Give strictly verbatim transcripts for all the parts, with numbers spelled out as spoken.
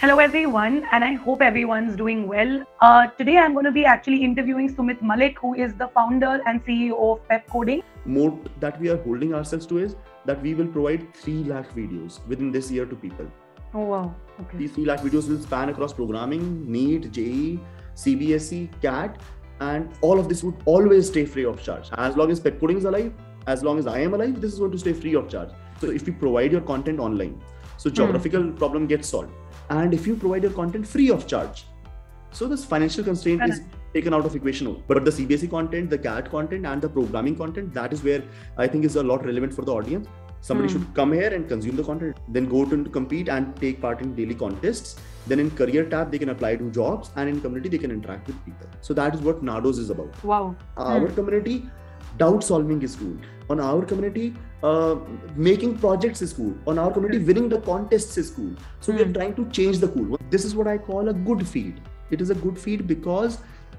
Hello everyone, and I hope everyone's doing well. Uh, today I'm going to be actually interviewing Sumeet Malik, who is the founder and C E O of Pepcoding. Moat that we are holding ourselves to is that we will provide three lakh videos within this year to people. Oh wow, okay. These three lakh videos will span across programming, NEET, J E E, C B S E, CAT, and all of this would always stay free of charge. As long as Pepcoding is alive, as long as I am alive, this is going to stay free of charge. So if you provide your content online, so geographical mm. problem gets solved. And if you provide your content free of charge, so this financial constraint is taken out of equation. But the C B S E content, the CAT content, and the programming content, that is where I think is a lot relevant for the audience. Somebody mm. should come here and consume the content, then go to compete and take part in daily contests. Then in career tab, they can apply to jobs, and in community, they can interact with people. So that is what NADOS is about. Wow. Our mm. community, doubt solving is cool. On our community, uh, making projects is cool. On our community, winning the contests is cool. So mm. we are trying to change the cool. This is what I call a good feed. It is a good feed because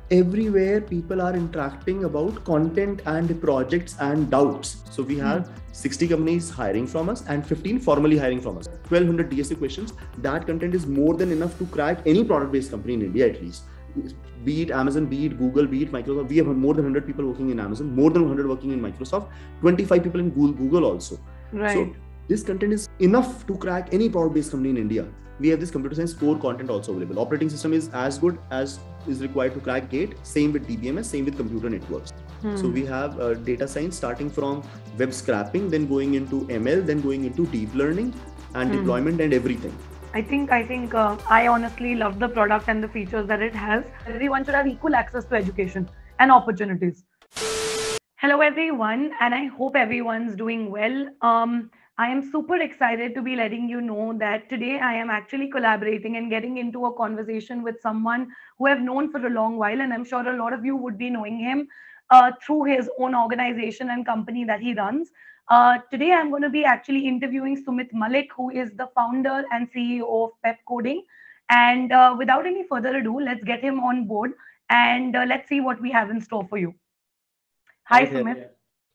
everywhere people are interacting about content and projects and doubts. So we have mm. sixty companies hiring from us and fifteen formally hiring from us. twelve hundred D S A questions. That content is more than enough to crack any product-based company in India at least. Be it Amazon, be it Google, be it Microsoft. We have more than one hundred people working in Amazon, more than one hundred working in Microsoft, twenty-five people in Google also. Right. So this content is enough to crack any product-based company in India. We have this computer science core content also available. Operating system is as good as is required to crack GATE. Same with D B M S, same with computer networks. Hmm. So we have uh, data science starting from web scraping, then going into M L, then going into deep learning and hmm. deployment and everything. I think I think uh, I honestly love the product and the features that it has. Everyone should have equal access to education and opportunities. Hello everyone, and I hope everyone's doing well. Um, I am super excited to be letting you know that today I am actually collaborating and getting into a conversation with someone who I've known for a long while, and I'm sure a lot of you would be knowing him uh, through his own organization and company that he runs. Uh, today, I'm going to be actually interviewing Sumeet Malik, who is the founder and C E O of Pepcoding. And uh, without any further ado, let's get him on board and uh, let's see what we have in store for you. Hi, Hi Sumeet.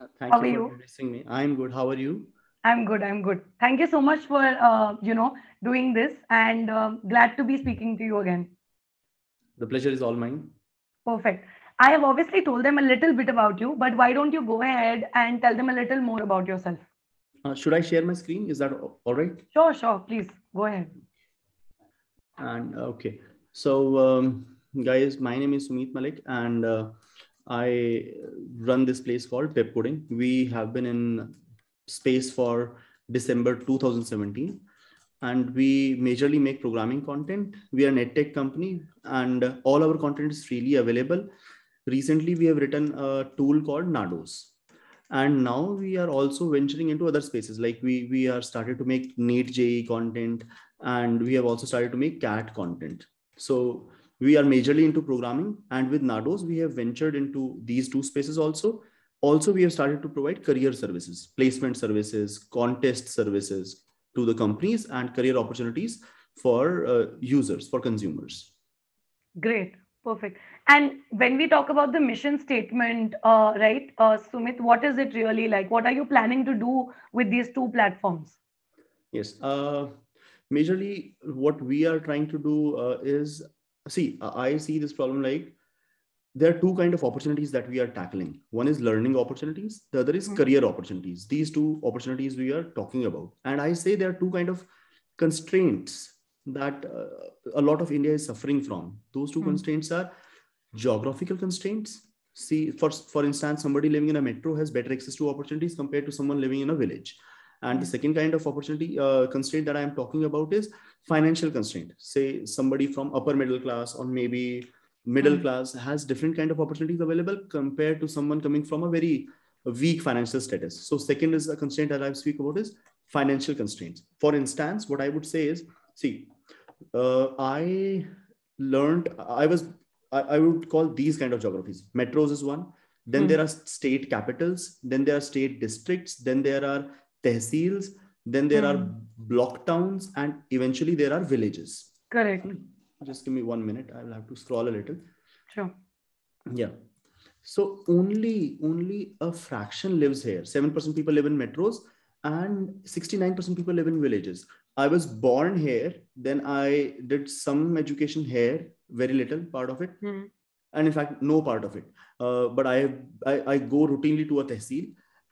Uh, thank How you, are you for introducing me. I'm good. How are you? I'm good. I'm good. Thank you so much for, uh, you know, doing this, and uh, glad to be speaking to you again. The pleasure is all mine. Perfect. I have obviously told them a little bit about you, but why don't you go ahead and tell them a little more about yourself? Uh, should I share my screen? Is that all right? Sure, sure. Please go ahead. And okay. So um, guys, my name is Sumeet Malik, and uh, I run this place called Pepcoding. We have been in space for December two thousand seventeen, and we majorly make programming content. We are an edtech company, and uh, all our content is freely available. Recently, we have written a tool called NADOS, and now we are also venturing into other spaces. Like we, we are started to make NEET J E E content, and we have also started to make CAT content. So we are majorly into programming, and with NADOS, we have ventured into these two spaces also. Also, we have started to provide career services, placement services, contest services to the companies, and career opportunities for uh, users, for consumers. Great. Perfect. And when we talk about the mission statement, uh, right, uh, Sumeet, what is it really like? What are you planning to do with these two platforms? Yes. Uh, majorly, what we are trying to do uh, is, see, I see this problem like there are two kinds of opportunities that we are tackling. One is learning opportunities. The other is mm-hmm. career opportunities. These two opportunities we are talking about. And I say there are two kinds of constraints that uh, a lot of India is suffering from. Those two mm. constraints are geographical constraints. See, for, for instance, somebody living in a metro has better access to opportunities compared to someone living in a village. And mm. the second kind of opportunity uh, constraint that I am talking about is financial constraint. Say somebody from upper middle class or maybe middle mm. class has different kind of opportunities available compared to someone coming from a very weak financial status. So second is a constraint that I speak about is financial constraints. For instance, what I would say is, see, Uh, I learned, I was, I, I would call these kind of geographies. Metros is one. Then mm. there are state capitals. Then there are state districts. Then there are tehsils. Then there mm. are block towns. And eventually there are villages. Correct. Just give me one minute. I'll have to scroll a little. Sure. Yeah. So only, only a fraction lives here. seven percent people live in metros. And sixty-nine percent people live in villages. I was born here, then I did some education here, very little part of it. Mm. And in fact, no part of it. Uh, but I, I I go routinely to a tehsil.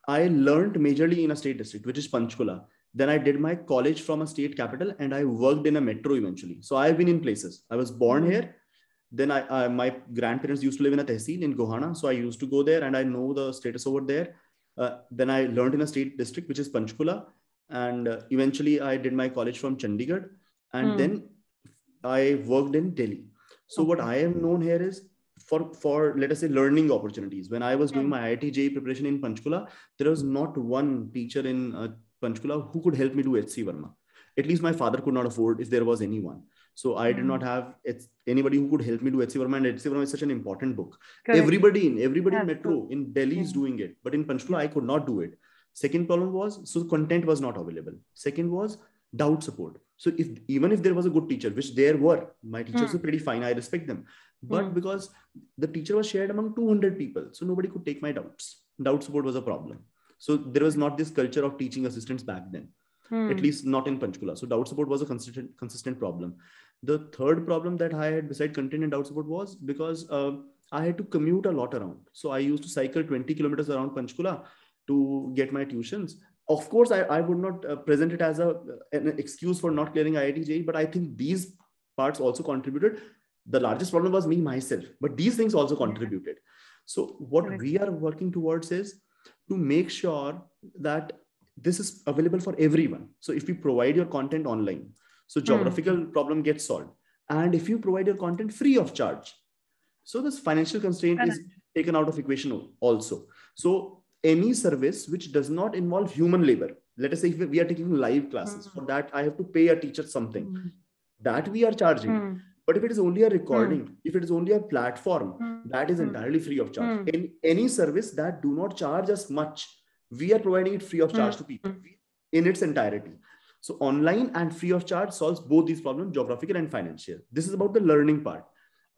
I learned majorly in a state district, which is Panchkula. Then I did my college from a state capital and I worked in a metro eventually. So I've been in places. I was born here. Then I, I my grandparents used to live in a tehsil in Gohana. So I used to go there and I know the status over there. Uh, then I learned in a state district, which is Panchkula. And uh, eventually I did my college from Chandigarh. And mm. then I worked in Delhi. So okay. what I have known here is for, for, let us say, learning opportunities. When I was okay. doing my I I T J E E preparation in Panchkula, there was not one teacher in uh, Panchkula who could help me do H C Verma. At least my father could not afford if there was anyone. So I did not have anybody who could help me do H C Verma, and H C Verma is such an important book. Correct. Everybody in everybody in metro in Delhi is doing it, but in Panchkula I could not do it. Second problem was, so content was not available. Second was doubt support. So if even if there was a good teacher, which there were, my teachers hmm. were pretty fine, I respect them, but hmm. because the teacher was shared among two hundred people, so nobody could take my doubts. Doubt support was a problem. So there was not this culture of teaching assistants back then. Hmm. At least not in Panchkula. So doubt support was a consistent, consistent problem. The third problem that I had beside content and doubt support was because uh, I had to commute a lot around. So I used to cycle twenty kilometers around Panchkula to get my tuitions. Of course, I, I would not uh, present it as a, an excuse for not clearing I I T J E E, but I think these parts also contributed. The largest problem was me, myself, but these things also contributed. So what Correct. we are working towards is to make sure that this is available for everyone. So if you provide your content online, so geographical mm. problem gets solved. And if you provide your content free of charge, so this financial constraint Correct. is taken out of equation also. So any service which does not involve human labor, let us say if we are taking live classes, mm. for that I have to pay a teacher something, mm. that we are charging. Mm. But if it is only a recording, mm. if it is only a platform, mm. that is mm. entirely free of charge. Mm. In any service that do not charge us much, we are providing it free of charge mm. to people in its entirety. So online and free of charge solves both these problems, geographical and financial. This is about the learning part.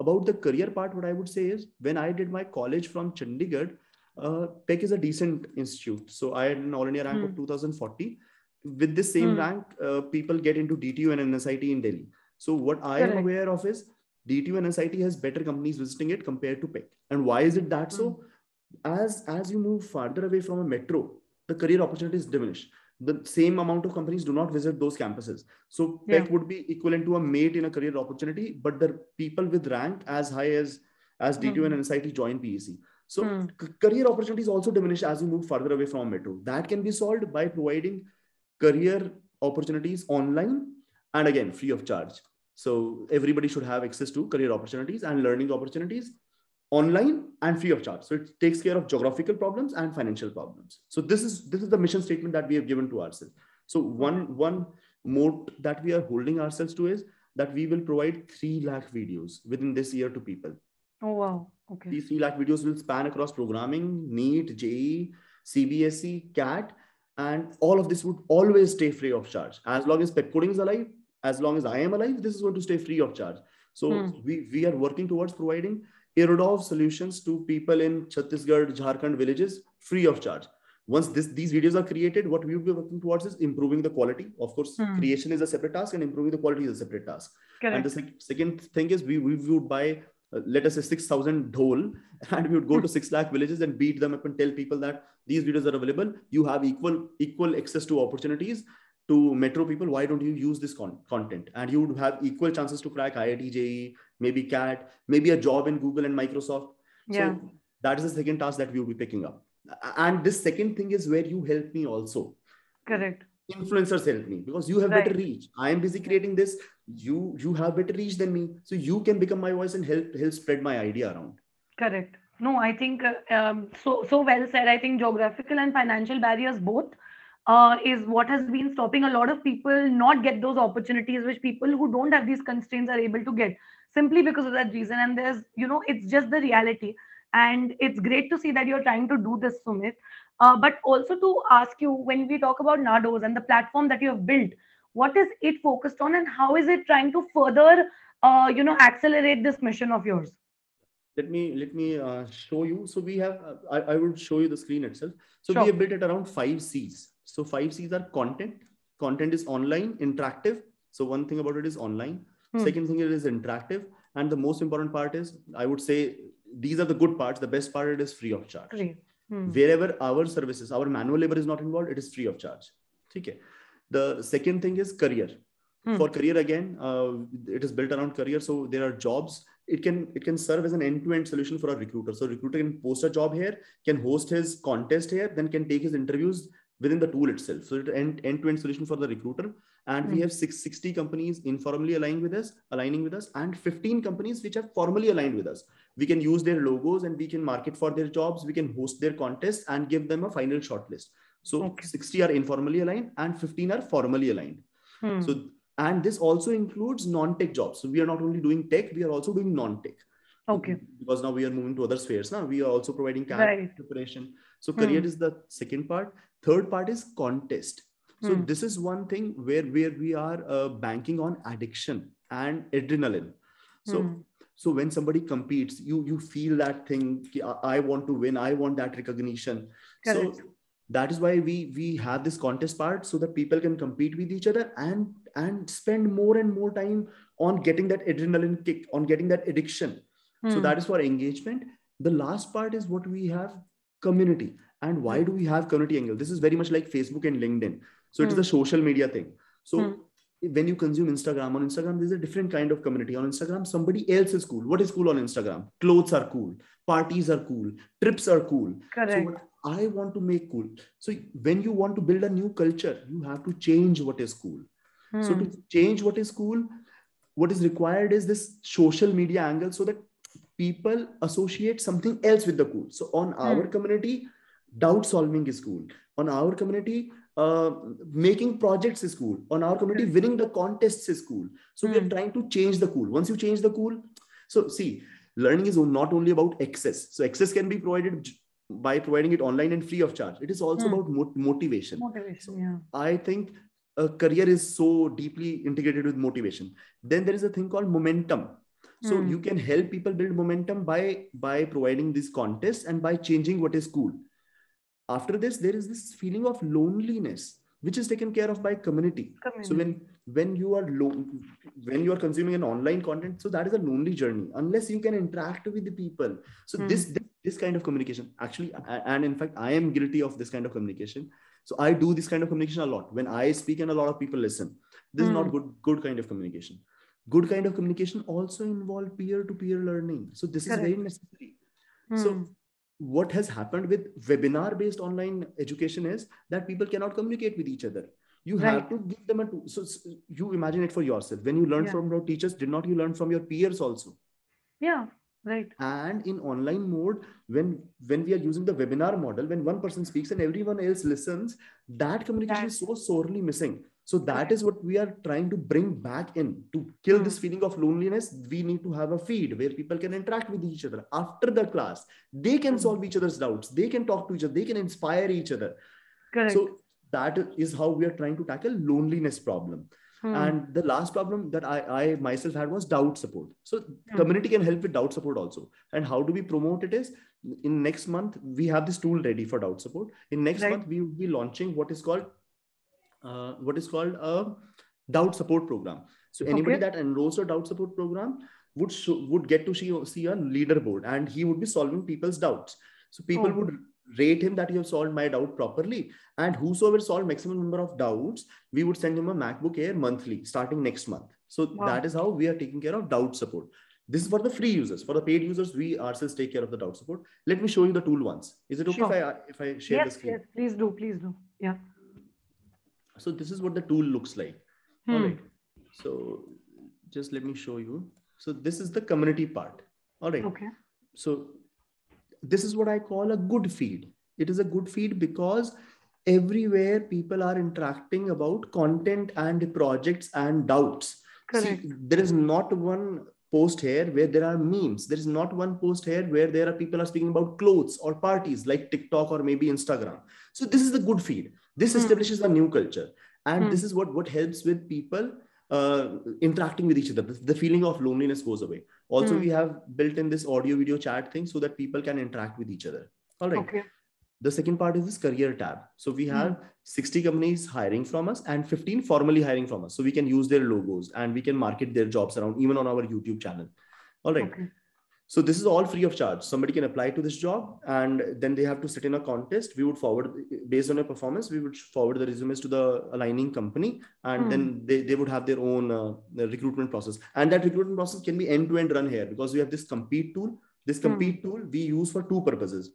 About the career part, what I would say is when I did my college from Chandigarh, uh, P E C is a decent institute. So I had an all India rank mm. of two thousand forty. With this same mm. rank, uh, people get into D T U and N S I T in Delhi. So what I Correct. am aware of is D T U and N S I T has better companies visiting it compared to P E C. And why is it that mm. so? As, as you move farther away from a metro, the career opportunities diminish. The same amount of companies do not visit those campuses. So yeah. P E C would be equivalent to a mate in a career opportunity, but the people with rank as high as, as D T U mm. and N S I T join P E C. So mm. career opportunities also diminish as you move farther away from a metro. That can be solved by providing career opportunities online and again, free of charge. So everybody should have access to career opportunities and learning opportunities online and free of charge. So it takes care of geographical problems and financial problems. So this is this is the mission statement that we have given to ourselves. So one one moat that we are holding ourselves to is that we will provide three lakh videos within this year to people. Oh wow! Okay. These three lakh videos will span across programming, NEET, J E E, C B S E, CAT, and all of this would always stay free of charge as long as Pepcoding is alive. As long as I am alive, this is going to stay free of charge. So hmm. we we are working towards providing Irodov solutions to people in Chhattisgarh, Jharkhand villages free of charge. Once this, these videos are created, what we will be working towards is improving the quality. Of course, hmm. creation is a separate task and improving the quality is a separate task. Correct. And the sec second thing is we, we would buy, uh, let us say six thousand dhol, and we would go to six lakh villages and beat them up and tell people that these videos are available. You have equal, equal access to opportunities to metro people. Why don't you use this con content? And you would have equal chances to crack I I T J E E, maybe CAT, maybe a job in Google and Microsoft. Yeah. So that is the second task that we will be picking up. And this second thing is where you help me also. Correct. Influencers help me because you have right. better reach. I am busy creating this. You, you have better reach than me. So you can become my voice and help, help spread my idea around. Correct. No, I think uh, um, so, so well said. I think geographical and financial barriers both Uh, is what has been stopping a lot of people not get those opportunities which people who don't have these constraints are able to get simply because of that reason. And there's, you know, it's just the reality. And it's great to see that you're trying to do this, Sumeet. Uh, but also to ask you, when we talk about NADOS and the platform that you have built, what is it focused on and how is it trying to further, uh, you know, accelerate this mission of yours? Let me, let me uh, show you. So we have, uh, I, I would show you the screen itself. So sure. we have built it around five C's. So five C's are content, Content is online, interactive. So one thing about it is online. Hmm. Second thing, it is interactive. And the most important part is, I would say, these are the good parts. The best part, it is free of charge. Free. Hmm. Wherever our services, our manual labor is not involved, it is free of charge. Okay. The second thing is career. Hmm. For career, again, uh, it is built around career. So there are jobs. It can, it can serve as an end-to-end solution for a recruiter. So a recruiter can post a job here, can host his contest here, then can take his interviews within the tool itself. So it's an end-to-end solution for the recruiter. And mm-hmm. we have six hundred sixty companies informally aligned with us, aligning with us, and fifteen companies which have formally aligned with us. We can use their logos and we can market for their jobs. We can host their contests and give them a final shortlist. So okay. sixty are informally aligned and fifteen are formally aligned. Hmm. So, and this also includes non-tech jobs. So we are not only doing tech, we are also doing non-tech. Okay. Because now we are moving to other spheres. Now we are also providing C A T right. preparation. So career hmm. is the second part. Third part is contest. So hmm. this is one thing where, where we are uh, banking on addiction and adrenaline. So, hmm. so when somebody competes, you, you feel that thing, I want to win, I want that recognition. Correct. So that is why we, we have this contest part so that people can compete with each other and, and spend more and more time on getting that adrenaline kick, on getting that addiction. Hmm. So that is for engagement. The last part is what we have, community. And why do we have community angle? This is very much like Facebook and LinkedIn. So mm. it's the social media thing. So mm. when you consume Instagram, on Instagram, there's a different kind of community. On Instagram, somebody else is cool. What is cool on Instagram? Clothes are cool. Parties are cool. Trips are cool. Correct. So what I want to make cool. So when you want to build a new culture, you have to change what is cool. Mm. So to change what is cool, what is required is this social media angle so that people associate something else with the cool. So on mm. our community, doubt solving is cool. On our community, uh, making projects is cool. On our community, winning the contests is cool. So mm. we are trying to change the cool. Once you change the cool, so see, learning is not only about access. So access can be provided by providing it online and free of charge. It is also mm. about mot- motivation. Motivation, so yeah. I think a career is so deeply integrated with motivation. Then there is a thing called momentum. So mm. you can help people build momentum by, by providing these contests and by changing what is cool. After this, there is this feeling of loneliness, which is taken care of by community. community. So when, when you are lo- when you are consuming an online content, so that is a lonely journey, unless you can interact with the people. So mm. this, this, this kind of communication, actually, and in fact, I am guilty of this kind of communication. So I do this kind of communication a lot. When I speak and a lot of people listen, this mm. is not good, good kind of communication. Good kind of communication also involves peer-to-peer learning. So this Correct. Is very necessary. Mm. So what has happened with webinar-based online education is that people cannot communicate with each other. You right. have to give them a tool. So you imagine it for yourself. When you learn yeah. from your teachers, did not you learn from your peers also? Yeah, right. And in online mode, when, when we are using the webinar model, when one person speaks and everyone else listens, that communication That's... is so sorely missing. So that is what we are trying to bring back in. To kill mm. this feeling of loneliness, we need to have a feed where people can interact with each other after the class. They can solve each other's doubts. They can talk to each other. They can inspire each other. Correct. So that is how we are trying to tackle loneliness problem. Mm. And the last problem that I, I myself had was doubt support. So mm. community can help with doubt support also. And how do we promote it is, in next month, we have this tool ready for doubt support. In next right. month, we will be launching what is called Uh, what is called a doubt support program. So anybody okay. that enrolls a doubt support program would sh- would get to see, see a leaderboard, and he would be solving people's doubts. So people oh. would rate him that you have solved my doubt properly, and whosoever solved maximum number of doubts, we would send him a MacBook Air monthly starting next month. So wow. that is how we are taking care of doubt support. This is for the free users. For the paid users, we ourselves take care of the doubt support. Let me show you the tool once. Is it okay sure. if I if I share yes, the screen? Yes, please do, please do. Yeah. So this is what the tool looks like. Hmm. All right. So just let me show you. So this is the community part. All right. Okay. So this is what I call a good feed. It is a good feed because everywhere people are interacting about content and projects and doubts. Correct. See, there is not one post here where there are memes. There is not one post here where there are people are speaking about clothes or parties like TikTok or maybe Instagram. So this is the good feed. This establishes mm. a new culture. And mm. this is what, what helps with people uh, interacting with each other. The, the feeling of loneliness goes away. Also, mm. we have built in this audio video chat thing so that people can interact with each other. All right. Okay. The second part is this career tab. So we have mm-hmm. sixty companies hiring from us and fifteen formally hiring from us. So we can use their logos and we can market their jobs around, even on our YouTube channel. All right. Okay. So this is all free of charge. Somebody can apply to this job and then they have to sit in a contest. We would forward, based on your performance, we would forward the resumes to the aligning company, and mm-hmm. then they, they would have their own uh, recruitment process. And that recruitment process can be end-to-end run here, because we have this compete tool. This compete mm-hmm. tool we use for two purposes.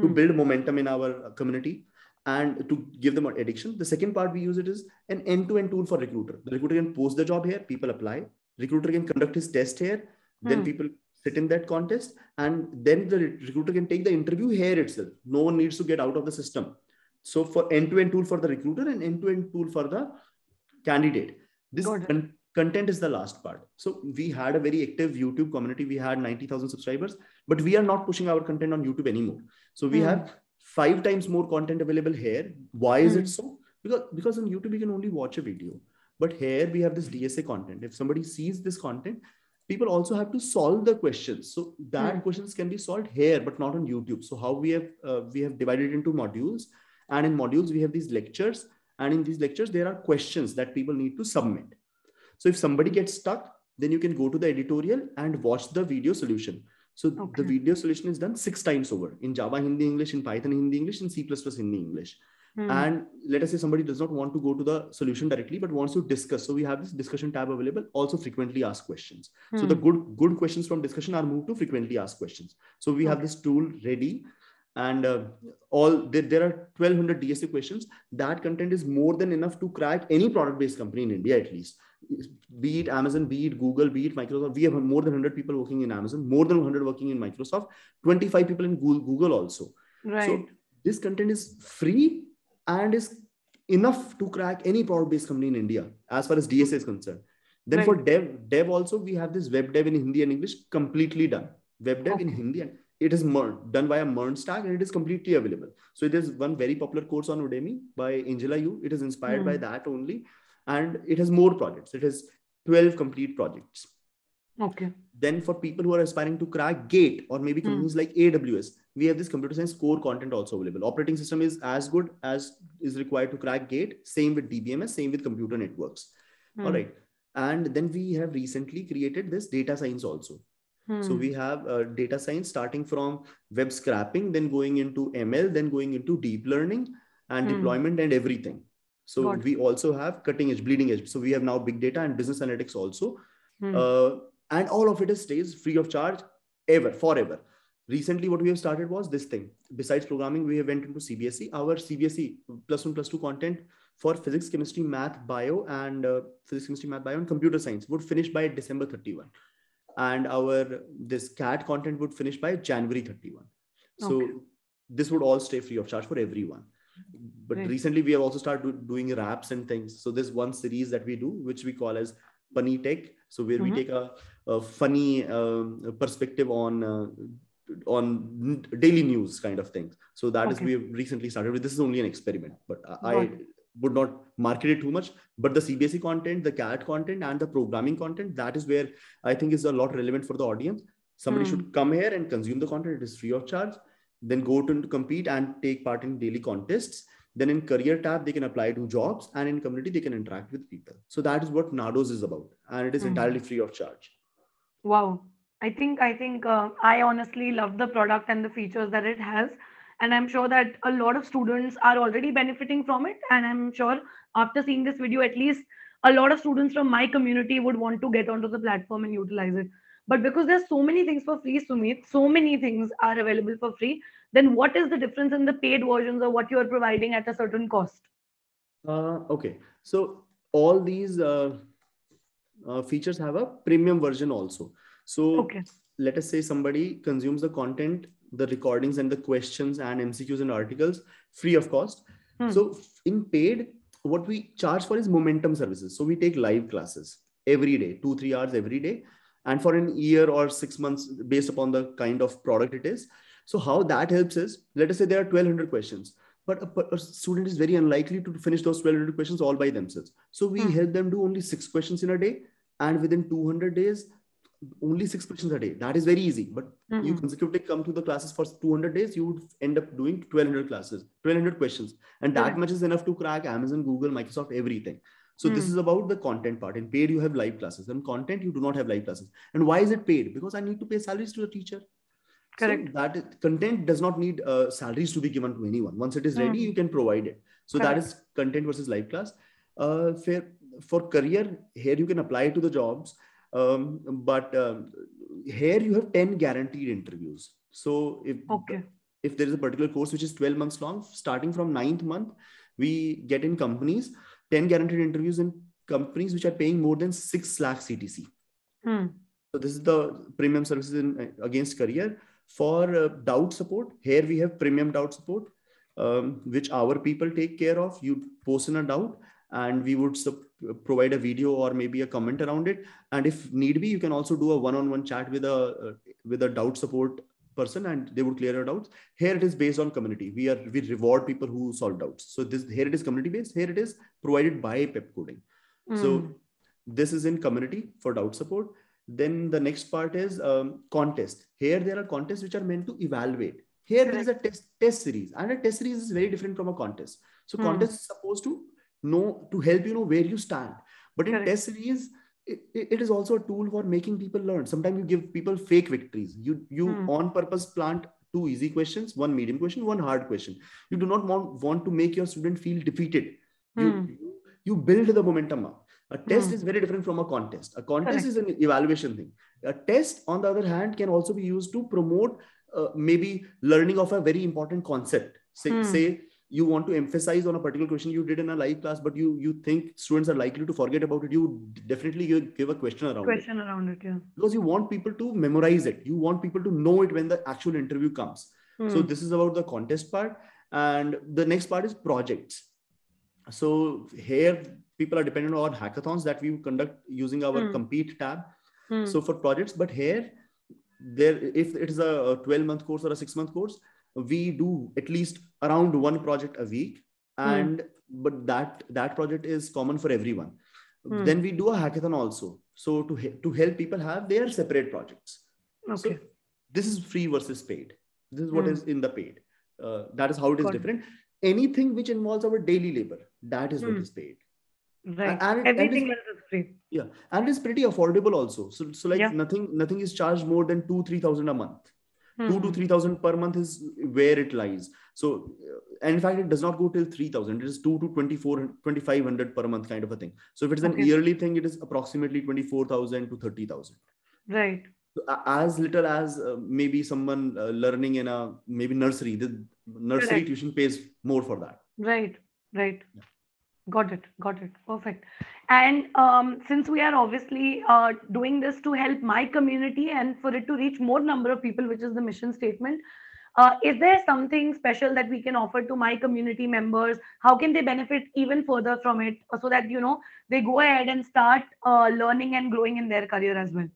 To build momentum in our community and to give them an addiction. The second part we use it is an end-to-end tool for recruiter. The recruiter can post the job here, people apply. Recruiter can conduct his test here, then hmm. people sit in that contest, and then the recruiter can take the interview here itself. No one needs to get out of the system. So for end-to-end tool for the recruiter and end-to-end tool for the candidate. This con- content is the last part. So we had a very active YouTube community. We had ninety thousand subscribers, but we are not pushing our content on YouTube anymore. So we mm. have five times more content available here. Why is mm. it so? Because, because on YouTube, you can only watch a video, but here we have this D S A content. If somebody sees this content, people also have to solve the questions. So that mm. questions can be solved here, but not on YouTube. So how we have, uh, we have divided into modules, and in modules, we have these lectures, and in these lectures, there are questions that people need to submit. So if somebody gets stuck, then you can go to the editorial and watch the video solution. So okay. the video solution is done six times over in Java, Hindi, English, in Python, Hindi, English, in C plus plus, Hindi, English. Hmm. And let us say somebody does not want to go to the solution directly, but wants to discuss. So we have this discussion tab available, also frequently asked questions. Hmm. So the good, good questions from discussion are moved to frequently asked questions. So we okay. have this tool ready, and uh, all there, there are twelve hundred D S A questions. That content is more than enough to crack any product-based company in India, at least. Be it Amazon, be it Google, be it Microsoft. We have more than one hundred people working in Amazon, more than one hundred working in Microsoft, twenty-five people in Google also. Right. So this content is free and is enough to crack any product-based company in India, as far as D S A is concerned. Then right. for dev, dev also, we have this web dev in Hindi and English completely done. Web dev okay. in Hindi, and it is MERN, done by a MERN stack, and it is completely available. So there's one very popular course on Udemy by Anjala Yu. It is inspired hmm. by that only. And it has more projects. It has twelve complete projects. Okay. Then for people who are aspiring to crack GATE, or maybe companies mm. like A W S, we have this computer science core content also available. Operating system is as good as is required to crack GATE. Same with D B M S, same with computer networks. Mm. All right. And then we have recently created this data science also. Mm. So we have uh, data science starting from web scraping, then going into M L, then going into deep learning and mm. deployment and everything. So Got we it. also have cutting edge, bleeding edge. So we have now big data and business analytics also. Hmm. Uh, and all of it stays free of charge ever, forever. Recently, what we have started was this thing. Besides programming, we have went into C B S E. Our C B S E plus one, plus two content for physics, chemistry, math, bio and uh, physics, chemistry, math, bio and computer science would finish by December thirty-first. And our this CAT content would finish by January thirty-first. So okay. this would all stay free of charge for everyone. But right. recently we have also started do, doing raps and things. So there's one series that we do, which we call as Funny Tech. So where mm-hmm. we take a, a funny um, perspective on, uh, on daily news kind of things. So that okay. is, we have recently started with, this is only an experiment, but I, I would not market it too much, but the C B S E content, the CAT content and the programming content, that is where I think is a lot relevant for the audience. Somebody mm. should come here and consume the content. It is free of charge. Then go to compete and take part in daily contests. Then in career tab, they can apply to jobs, and in community, they can interact with people. So that is what NADOS is about. And it is mm-hmm. entirely free of charge. Wow. I think, I think uh, I honestly love the product and the features that it has. And I'm sure that a lot of students are already benefiting from it. And I'm sure after seeing this video, at least a lot of students from my community would want to get onto the platform and utilize it. But because there's so many things for free, Sumeet, so many things are available for free, then what is the difference in the paid versions or what you're providing at a certain cost? Uh, okay. So all these uh, uh, features have a premium version also. So okay. let us say somebody consumes the content, the recordings and the questions and M C Qs and articles free of cost. Hmm. So in paid, what we charge for is momentum services. So we take live classes every day, two, three hours every day. And for an year or six months based upon the kind of product it is. So how that helps is, let us say there are twelve hundred questions, but a, a student is very unlikely to finish those twelve hundred questions all by themselves. So we hmm. help them do only six questions in a day. And within two hundred days, only six questions a day. That is very easy. But mm-hmm. you consecutively come to the classes for two hundred days, you would end up doing twelve hundred classes, twelve hundred questions. And that yeah. much is enough to crack Amazon, Google, Microsoft, everything. So mm. this is about the content part. In paid, you have live classes. In content, you do not have live classes. And why is it paid? Because I need to pay salaries to the teacher. Correct. So that is, content does not need uh, salaries to be given to anyone. Once it is ready, mm. you can provide it. So Correct. That is content versus live class. Uh, fair, for career, here you can apply to the jobs. Um, but um, here you have ten guaranteed interviews. So if, okay. if there is a particular course which is twelve months long, starting from ninth month, we get in companies ten guaranteed interviews in companies which are paying more than six lakh C T C. Hmm. So this is the premium services in, against career. For uh, doubt support, here we have premium doubt support, um, which our people take care of. You post in a doubt and we would provide a video or maybe a comment around it. And if need be, you can also do a one-on-one chat with a, uh, with a doubt support person and they would clear your doubts. Here it is based on community. We are we reward people who solve doubts. So this here it is community based. Here it is provided by Pepcoding. Mm. So this is in community for doubt support. Then the next part is um, contest. Here there are contests which are meant to evaluate. Here Correct. There is a test test series, and a test series is very different from a contest. So mm. contest is supposed to know to help you know where you stand. But in Correct. Test series, It, it is also a tool for making people learn. Sometimes you give people fake victories. You, you hmm. on purpose plant two easy questions, one medium question, one hard question. You do not want, want to make your student feel defeated. Hmm. You, you build the momentum up. A test hmm. is very different from a contest. A contest Correct. Is an evaluation thing. A test, on the other hand, can also be used to promote uh, maybe learning of a very important concept. Say, hmm. say you want to emphasize on a particular question you did in a live class, but you you think students are likely to forget about it. You definitely give a question around question it. around it, yeah. Because you want people to memorize it. You want people to know it when the actual interview comes. Hmm. So this is about the contest part. And the next part is projects. So here people are dependent on hackathons that we conduct using our hmm. compete tab. Hmm. So for projects, but here there, if it is a twelve month course or a six month course, we do at least around one project a week, and mm. but that that project is common for everyone. Mm. Then we do a hackathon also, so to to help people have their separate projects. Okay. So this is free versus paid. This is what mm. is in the paid. Uh, that is how it is Got different. It. Anything which involves our daily labor, that is mm. what is paid. Right. And, and everything else is free. Yeah, and it's pretty affordable also. So so like yeah. nothing nothing is charged more than two three thousand a month. Hmm. Two to three thousand per month is where it lies. So, and in fact, it does not go till three thousand. It is two to twenty-four, twenty-five hundred per month kind of a thing. So, if it's an okay. yearly thing, it is approximately twenty-four thousand to thirty thousand. Right. So, as little as uh, maybe someone uh, learning in a maybe nursery, the nursery Correct. Tuition pays more for that. Right. Right. Yeah. Got it. Got it. Perfect. And um, since we are obviously uh, doing this to help my community and for it to reach more number of people, which is the mission statement, uh, is there something special that we can offer to my community members? How can they benefit even further from it so that, you know, they go ahead and start uh, learning and growing in their career as well?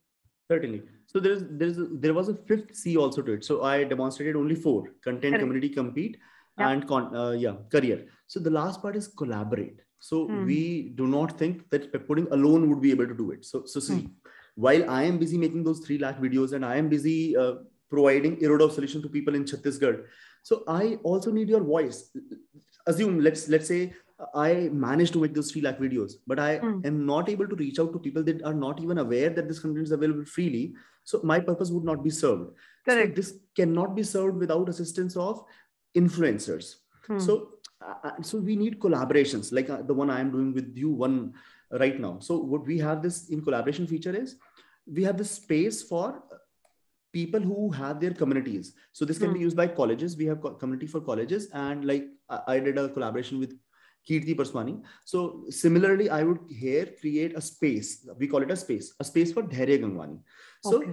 Certainly. So there's, there's, there was a fifth C also to it. So I demonstrated only four: content, Correct. Community, compete. Yeah. And con uh, yeah, career. So the last part is collaborate. So mm. we do not think that Pepcoding alone would be able to do it. So, so see, mm. while I am busy making those three lakh videos and I am busy uh, providing irreducible solution to people in Chhattisgarh, so I also need your voice. Assume, let's let's say I managed to make those three lakh videos, but I mm. am not able to reach out to people that are not even aware that this content is available freely. So my purpose would not be served. Correct. So this cannot be served without assistance of influencers. Hmm. So, uh, so we need collaborations like uh, the one I am doing with you one right now. So what we have this in collaboration feature is we have this space for people who have their communities. So this can hmm. be used by colleges. We have co community for colleges, and like I, I did a collaboration with Kirti Perswani. So similarly, I would here create a space. We call it a space, a space for Dhairya Gangwani. So okay.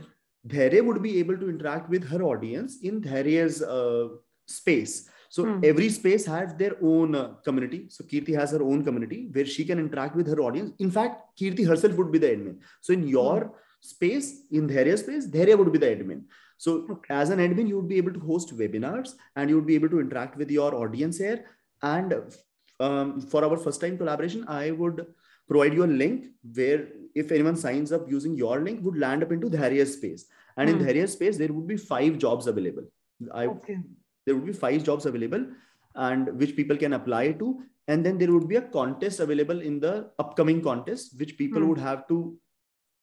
Dhairya would be able to interact with her audience in Dhairya's uh, space. So hmm. every space has their own uh, community. So Kirti has her own community where she can interact with her audience. In fact, Kirti herself would be the admin. So in your hmm. space, in Dhairya's space, Dhairya would be the admin. So okay. as an admin, you would be able to host webinars and you would be able to interact with your audience here. And um, for our first time collaboration, I would provide you a link where if anyone signs up using your link, would land up into Dhairya space. And mm. in Dhairya space, there would be five jobs available. I, okay. There would be five jobs available and which people can apply to. And then there would be a contest available in the upcoming contest, which people mm. would have to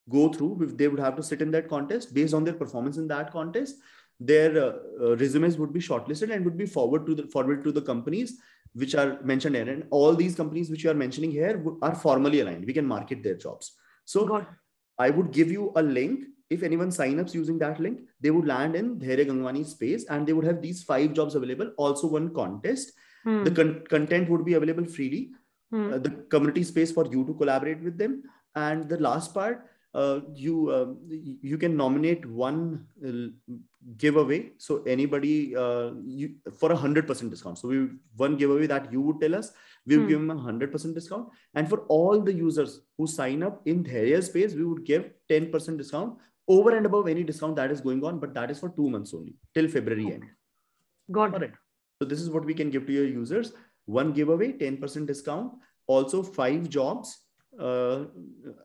go through. They would have to sit in that contest based on their performance in that contest. Their uh, uh, resumes would be shortlisted and would be forward to the forward to the companies which are mentioned here. And all these companies which you are mentioning here are formally aligned. We can market their jobs. So God. I would give you a link. If anyone signs up using that link, they would land in Dhairya Gangwani space and they would have these five jobs available. Also one contest. Hmm. The con content would be available freely. Hmm. Uh, the community space for you to collaborate with them. And the last part, uh, you uh, you can nominate one uh, giveaway. So anybody uh, you, for a hundred percent discount. So we one giveaway that you would tell us, we would hmm. give them a hundred percent discount. And for all the users who sign up in Dhairya space, we would give ten percent discount over and above any discount that is going on, but that is for two months only till February okay. end. Got all it. Right. So this is what we can give to your users. One giveaway, ten percent discount, also five jobs, uh,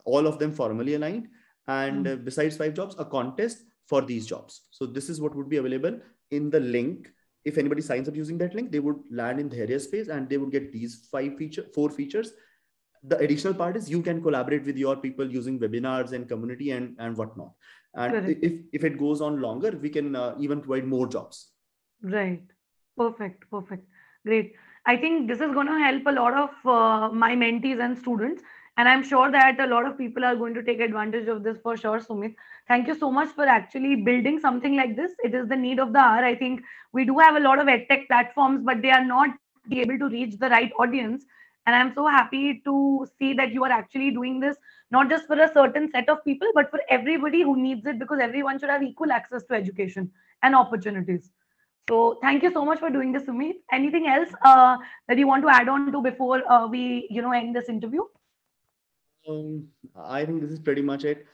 all of them formally aligned. And mm-hmm. besides five jobs, a contest for these jobs. So this is what would be available in the link. If anybody signs up using that link, they would land in Dhairya space and they would get these five feature, four features. The additional part is you can collaborate with your people using webinars and community and, and whatnot. And Correct. if, if it goes on longer, we can uh, even provide more jobs. Right. Perfect. Perfect. Great. I think this is going to help a lot of uh, my mentees and students. And I'm sure that a lot of people are going to take advantage of this for sure, Sumeet. Thank you so much for actually building something like this. It is the need of the hour. I think we do have a lot of edtech platforms, but they are not able to reach the right audience. And I'm so happy to see that you are actually doing this, not just for a certain set of people, but for everybody who needs it, because everyone should have equal access to education and opportunities. So thank you so much for doing this, Sumeet. Anything else uh, that you want to add on to before uh, we, you know, end this interview? Um, I think this is pretty much it.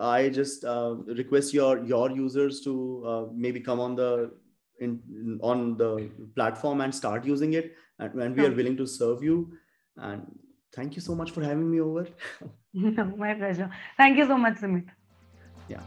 I just uh, request your your users to uh, maybe come on the in, on the platform and start using it, and, and we are willing to serve you. And thank you so much for having me over. No, my pleasure. Thank you so much, Sumeet. Yeah.